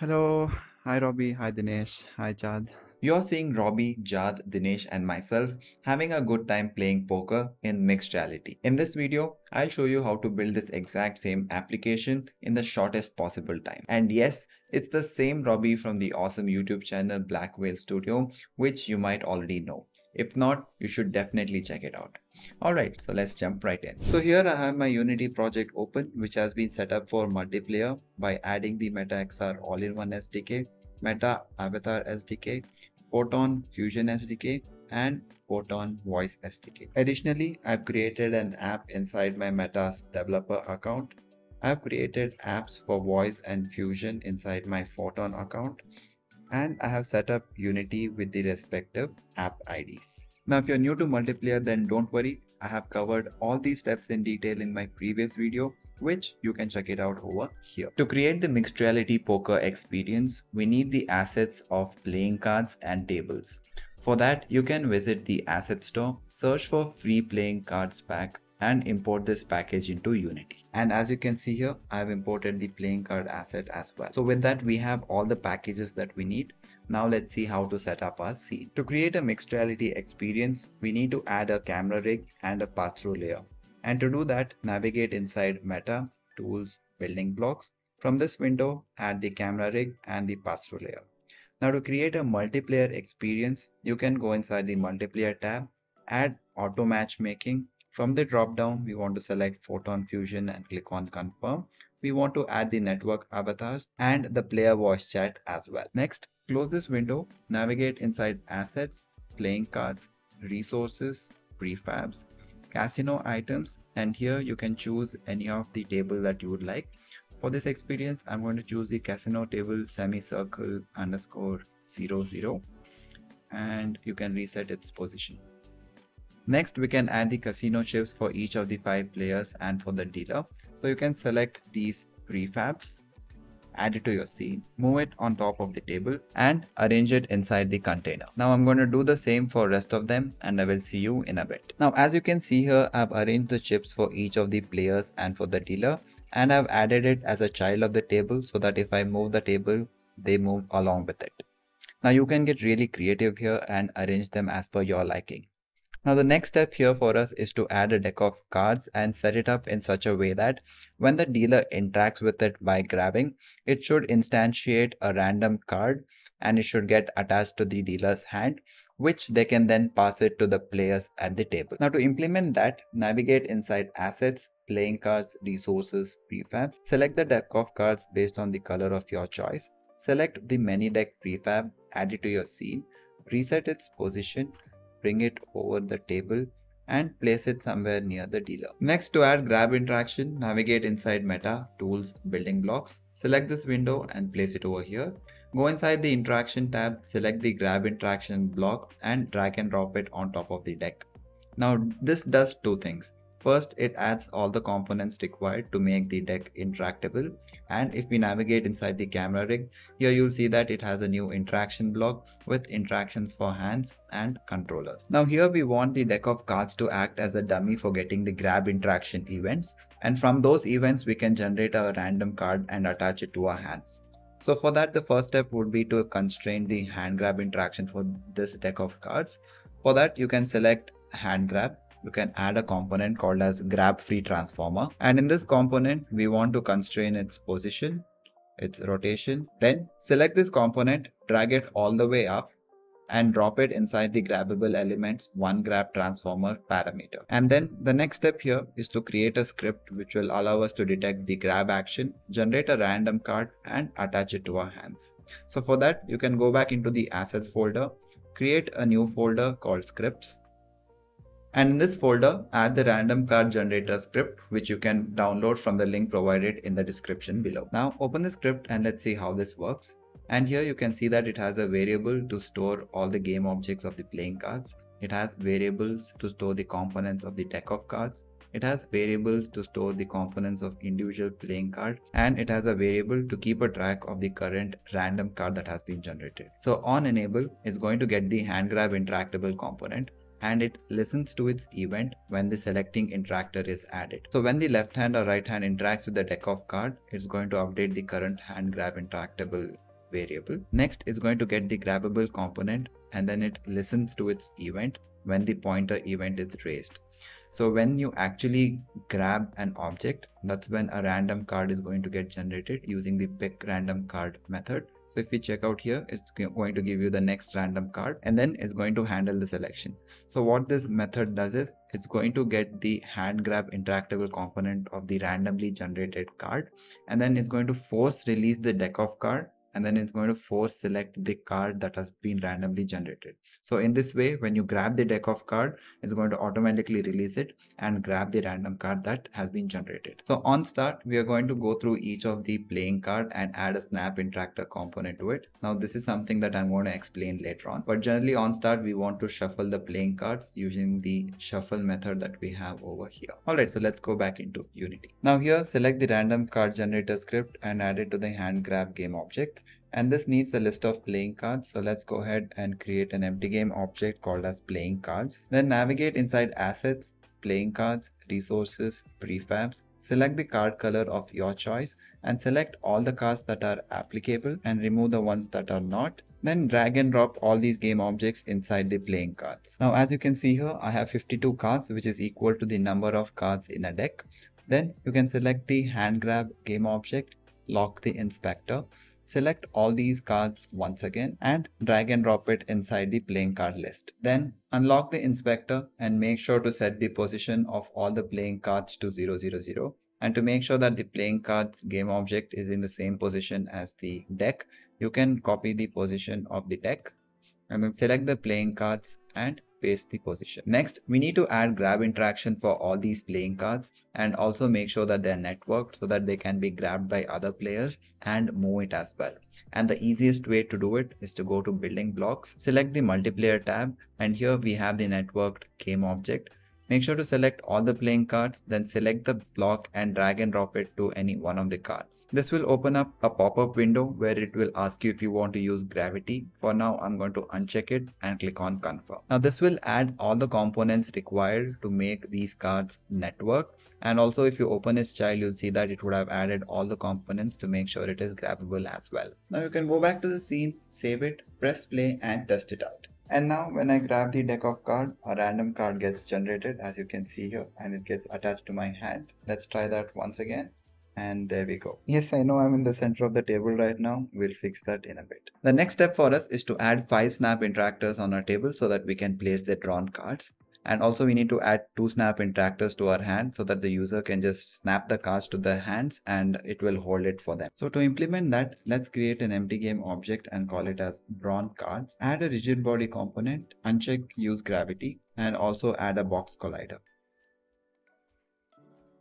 Hello. Hi, Robbie. Hi, Dinesh. Hi, Chad. You're seeing Robbie, Jad, Dinesh and myself having a good time playing poker in mixed reality. In this video, I'll show you how to build this exact same application in the shortest possible time. And yes, it's the same Robbie from the awesome YouTube channel Black Whale Studio, which you might already know. If not, you should definitely check it out. Alright, so let's jump right in. So here I have my Unity project open, which has been set up for multiplayer by adding the Meta XR All-in-One SDK, Meta Avatar SDK, Photon Fusion SDK and Photon Voice SDK. Additionally, I've created an app inside my Meta's developer account. I've created apps for Voice and Fusion inside my Photon account. And I have set up Unity with the respective app IDs. Now, if you're new to multiplayer, then don't worry. I have covered all these steps in detail in my previous video, which you can check it out over here. To create the mixed reality poker experience, we need the assets of playing cards and tables. For that, you can visit the asset store, search for free playing cards pack and import this package into Unity. And as you can see here, I've imported the playing card asset as well. So with that, we have all the packages that we need. Now let's see how to set up our scene. To create a mixed reality experience, we need to add a camera rig and a pass-through layer. And to do that, navigate inside Meta, Tools, Building Blocks. From this window, add the camera rig and the pass-through layer. Now to create a multiplayer experience, you can go inside the multiplayer tab, add auto matchmaking. From the drop down, we want to select Photon Fusion and click on confirm. We want to add the network avatars and the player voice chat as well. Next, close this window, navigate inside assets, playing cards, resources, prefabs, casino items, and here you can choose any of the table that you would like. For this experience, I'm going to choose the Casino Table Semicircle Underscore 00 and you can reset its position. Next, we can add the casino chips for each of the 5 players and for the dealer. So you can select these prefabs, add it to your scene, move it on top of the table and arrange it inside the container. Now I'm going to do the same for rest of them and I will see you in a bit. Now as you can see here, I've arranged the chips for each of the players and for the dealer and I've added it as a child of the table so that if I move the table, they move along with it. Now you can get really creative here and arrange them as per your liking. Now the next step here for us is to add a deck of cards and set it up in such a way that when the dealer interacts with it by grabbing, it should instantiate a random card and it should get attached to the dealer's hand, which they can then pass it to the players at the table. Now to implement that, navigate inside assets, playing cards, resources, prefabs, select the deck of cards based on the color of your choice, select the many deck prefab, add it to your scene, reset its position, bring it over the table and place it somewhere near the dealer. Next, to add grab interaction, navigate inside Meta, Tools, Building Blocks. Select this window and place it over here. Go inside the Interaction tab, select the grab interaction block and drag and drop it on top of the deck. Now this does two things. First, it adds all the components required to make the deck interactable. And if we navigate inside the camera rig, here you'll see that it has a new interaction block with interactions for hands and controllers. Now here we want the deck of cards to act as a dummy for getting the grab interaction events. And from those events, we can generate a random card and attach it to our hands. So for that, the first step would be to constrain the hand grab interaction for this deck of cards. For that, you can select hand grab. You can add a component called as grab free transformer and in this component we want to constrain its position, its rotation. Then select this component, drag it all the way up and drop it inside the grabbable elements one grab transformer parameter. And then the next step here is to create a script which will allow us to detect the grab action, generate a random card and attach it to our hands. So for that you can go back into the assets folder, create a new folder called scripts. And in this folder, add the random card generator script, which you can download from the link provided in the description below. Now open the script and let's see how this works. And here you can see that it has a variable to store all the game objects of the playing cards. It has variables to store the components of the deck of cards. It has variables to store the components of individual playing card. And it has a variable to keep a track of the current random card that has been generated. So on enable, it's going to get the hand grab interactable component. And it listens to its event when the selecting interactor is added. So when the left hand or right hand interacts with the deck of card, it's going to update the current hand grab interactable variable. Next, it's going to get the grabbable component, and then it listens to its event when the pointer event is raised. So when you actually grab an object, that's when a random card is going to get generated using the pick random card method. So if we check out here, it's going to give you the next random card, and then it's going to handle the selection. So what this method does is it's going to get the hand grab interactable component of the randomly generated card, and then it's going to force release the deck of card, and then it's going to force select the card that has been randomly generated. So in this way, when you grab the deck of card, it's going to automatically release it and grab the random card that has been generated. So on start, we are going to go through each of the playing card and add a snap interactor component to it. Now this is something that I'm going to explain later on, but generally on start, we want to shuffle the playing cards using the shuffle method that we have over here. Alright, so let's go back into Unity. Now here, select the random card generator script and add it to the hand grab game object. And this needs a list of playing cards, so let's go ahead and create an empty game object called as playing cards. Then navigate inside assets, playing cards, resources, prefabs. Select the card color of your choice and select all the cards that are applicable and remove the ones that are not. Then drag and drop all these game objects inside the playing cards. Now as you can see here, I have 52 cards, which is equal to the number of cards in a deck. Then you can select the hand grab game object, lock the inspector. Select all these cards once again and drag and drop it inside the playing card list. Then unlock the inspector and make sure to set the position of all the playing cards to 000. And to make sure that the playing cards game object is in the same position as the deck, you can copy the position of the deck and then select the playing cards and paste the position. Next, we need to add grab interaction for all these playing cards and also make sure that they're networked so that they can be grabbed by other players and move it as well. And the easiest way to do it is to go to building blocks, select the multiplayer tab, and here we have the networked game object. Make sure to select all the playing cards, then select the block and drag and drop it to any one of the cards. This will open up a pop-up window where it will ask you if you want to use gravity. For now, I'm going to uncheck it and click on confirm. Now this will add all the components required to make these cards network. And also if you open its child, you'll see that it would have added all the components to make sure it is grabbable as well. Now you can go back to the scene, save it, press play and test it out. And now when I grab the deck of card, a random card gets generated as you can see here and it gets attached to my hand. Let's try that once again. And there we go. Yes, I know I'm in the center of the table right now. We'll fix that in a bit. The next step for us is to add 5 snap interactors on our table so that we can place the drawn cards. And also we need to add 2 snap interactors to our hand so that the user can just snap the cards to their hands and it will hold it for them. So to implement that, let's create an empty game object and call it as drawn cards. Add a rigid body component, uncheck use gravity, and also add a box collider.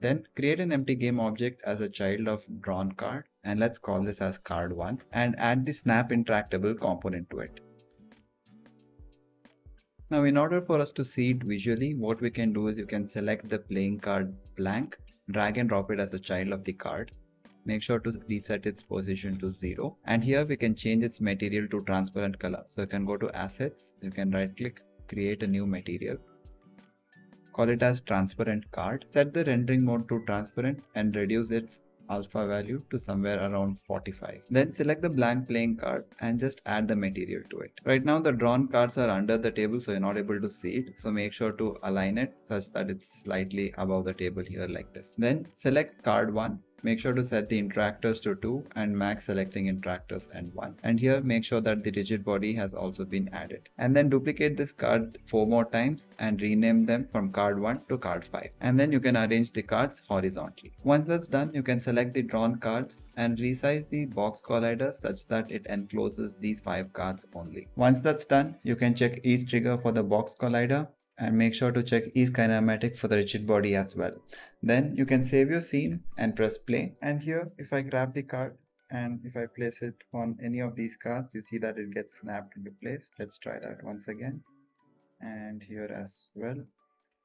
Then create an empty game object as a child of drawn card, and let's call this as card 1 and add the snap interactable component to it. Now in order for us to see it visually, what we can do is you can select the playing card blank, drag and drop it as a child of the card. Make sure to reset its position to 0. And here we can change its material to transparent color. So you can go to assets, you can right click, create a new material. Call it as transparent card. Set the rendering mode to transparent and reduce its alpha value to somewhere around 45. Then select the blank playing card and just add the material to it. Right now the drawn cards are under the table, so you're not able to see it. So make sure to align it such that it's slightly above the table here like this. Then select card 1. Make sure to set the interactors to 2 and max selecting interactors and 1. And here make sure that the rigid body has also been added. And then duplicate this card 4 more times and rename them from card 1 to card 5. And then you can arrange the cards horizontally. Once that's done, you can select the drawn cards and resize the box collider such that it encloses these 5 cards only. Once that's done, you can check ease trigger for the box collider and make sure to check ease kinematic for the rigid body as well. Then you can save your scene and press play. And here if I grab the card and if I place it on any of these cards, you see that it gets snapped into place. Let's try that once again. And here as well.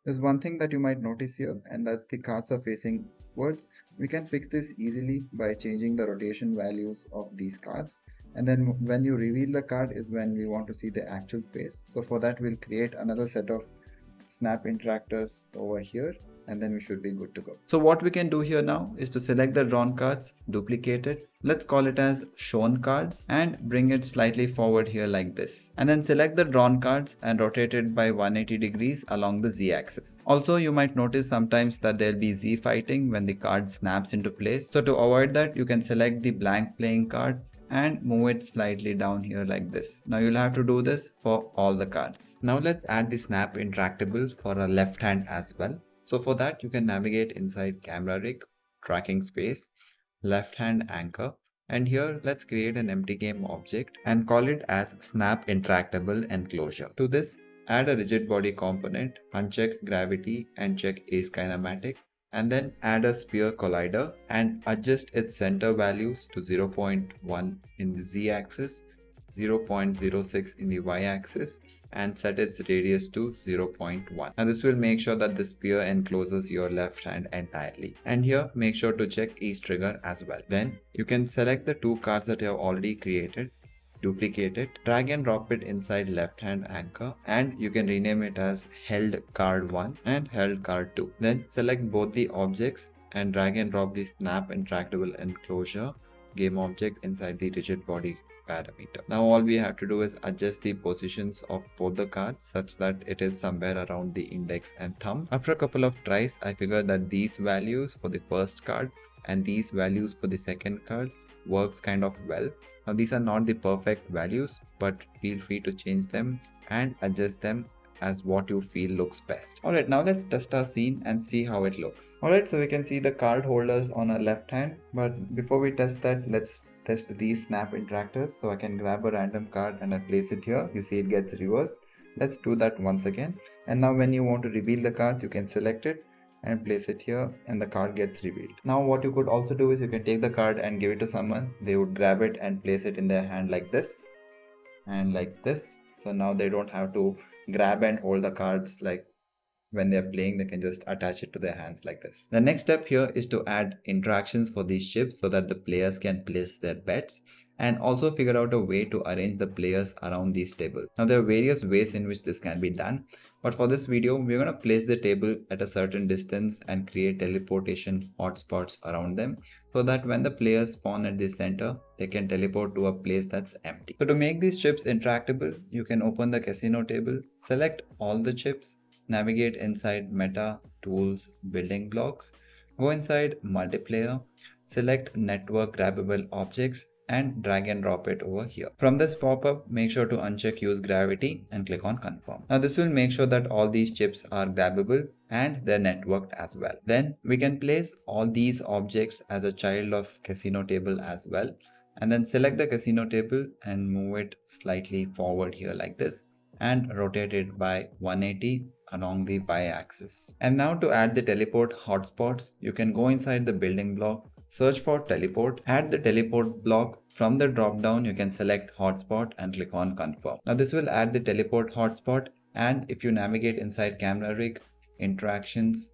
There's one thing that you might notice here, and that's the cards are facing upwards. We can fix this easily by changing the rotation values of these cards. And then when you reveal the card is when we want to see the actual face. So for that, we'll create another set of snap interactors over here and then we should be good to go. So what we can do here now is to select the drawn cards, duplicate it. Let's call it as shown cards and bring it slightly forward here like this. And then select the drawn cards and rotate it by 180 degrees along the Z axis. Also, you might notice sometimes that there'll be Z fighting when the card snaps into place. So to avoid that, you can select the blank playing card and move it slightly down here like this. Now you'll have to do this for all the cards. Now let's add the snap interactable for our left hand as well. So for that, you can navigate inside camera rig, tracking space, left hand anchor, and here let's create an empty game object and call it as snap interactable enclosure. To this, add a rigid body component, uncheck gravity and check ace kinematic, and then add a sphere collider and adjust its center values to 0.1 in the Z axis, 0.06 in the Y axis, and set its radius to 0.1. Now this will make sure that the sphere encloses your left hand entirely. And here make sure to check each trigger as well. Then you can select the two cards that you have already created, duplicate it, drag and drop it inside left hand anchor, and you can rename it as held card 1 and held card 2. Then select both the objects and drag and drop the snap interactable enclosure game object inside the rigid body parameter. Now all we have to do is adjust the positions of both the cards such that it is somewhere around the index and thumb. After a couple of tries, I figured that these values for the first card and these values for the second card works kind of well. Now these are not the perfect values, but feel free to change them and adjust them as what you feel looks best. Alright, now let's test our scene and see how it looks. Alright, so we can see the card holders on our left hand, but before we test that, let's test these snap interactors. So I can grab a random card and I place it here. You see it gets reversed. Let's do that once again. And now when you want to reveal the cards, you can select it and place it here and the card gets revealed. Now what you could also do is you can take the card and give it to someone. They would grab it and place it in their hand like this and like this. So now they don't have to grab and hold the cards like when they're playing, they can just attach it to their hands like this. The next step here is to add interactions for these chips so that the players can place their bets and also figure out a way to arrange the players around these tables. Now there are various ways in which this can be done, but for this video, we're going to place the table at a certain distance and create teleportation hotspots around them so that when the players spawn at the center, they can teleport to a place that's empty. So to make these chips interactable, you can open the casino table, select all the chips, navigate inside Meta, Tools, Building Blocks, go inside Multiplayer, select Network Grabbable Objects and drag and drop it over here. From this pop-up, make sure to uncheck Use Gravity and click on Confirm. Now this will make sure that all these chips are grabbable and they're networked as well. Then we can place all these objects as a child of Casino Table as well, and then select the Casino Table and move it slightly forward here like this and rotate it by 180 along the y-axis. And now to add the teleport hotspots, you can go inside the building block, search for teleport, add the teleport block. From the drop down, you can select hotspot and click on confirm. Now this will add the teleport hotspot, and if you navigate inside camera rig, interactions,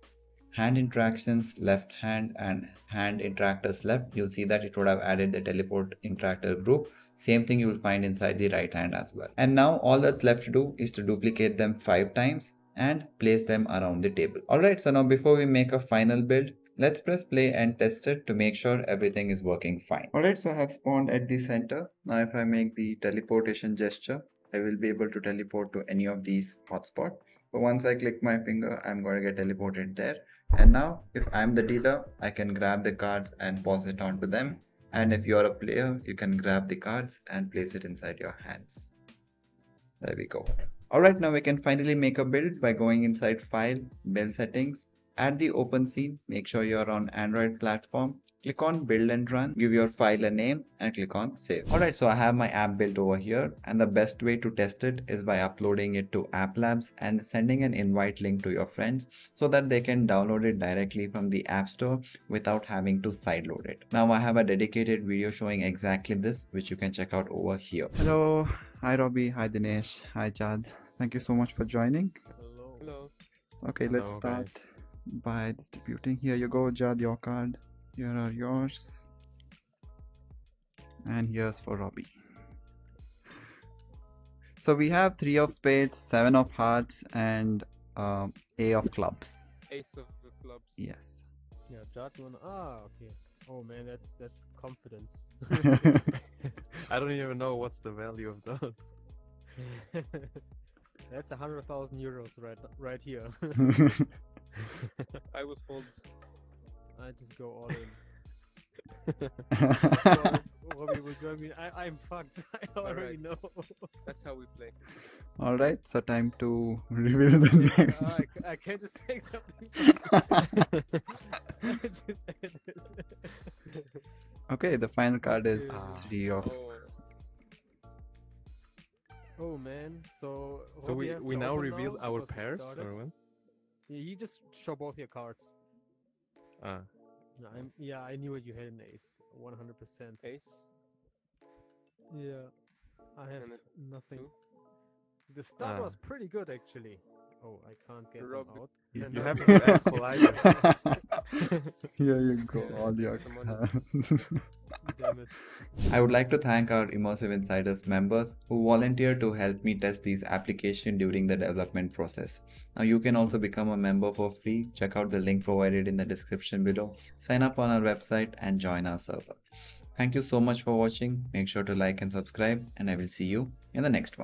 hand interactions, left hand and hand interactors left, you'll see that it would have added the teleport interactor group. Same thing you will find inside the right hand as well. And now all that's left to do is to duplicate them 5 times and place them around the table. Alright, so now before we make a final build, let's press play and test it to make sure everything is working fine. Alright, so I have spawned at the center. Now if I make the teleportation gesture, I will be able to teleport to any of these hotspots. But once I click my finger, I'm going to get teleported there. And now if I'm the dealer, I can grab the cards and pass it on to them. And if you're a player, you can grab the cards and place it inside your hands. There we go. Alright, now we can finally make a build by going inside File, Build Settings, add the Open Scene, make sure you're on Android platform, click on Build and Run, give your file a name and click on Save. Alright, so I have my app built over here, and the best way to test it is by uploading it to App Labs and sending an invite link to your friends so that they can download it directly from the App Store without having to sideload it. Now I have a dedicated video showing exactly this, which you can check out over here. Hello, hi Robbie, hi Dinesh, hi Chad. Thank you so much for joining. Hello. Okay, hello, let's start by distributing. Here you go, Jad, your card. Here are yours, and here's for Robbie. So we have 3 of spades, 7 of hearts, and A of clubs. Ace of clubs. Yes. Yeah, Jatman. Ah, okay. Oh man, that's confidence. I don't even know what's the value of those. That's 100,000 euros right here. I would fold. I just go all in. I'm fucked. I already know. That's how we play. All right, so time to reveal the name. I can't just say something. Okay, the final card is 3 of. Oh man, so we now reveal our pairs, Erwin? Yeah, you just show both your cards. Yeah, I knew it. You had an ace, 100%. Ace? Yeah, I have nothing. Two? The start was pretty good, actually. Oh, I can't get them out. You have to add colliders. Here you go, all your cards. Damn it. I would like to thank our Immersive Insiders members who volunteered to help me test these applications during the development process. Now you can also become a member for free. Check out the link provided in the description below. Sign up on our website and join our server. Thank you so much for watching. Make sure to like and subscribe, and I will see you in the next one.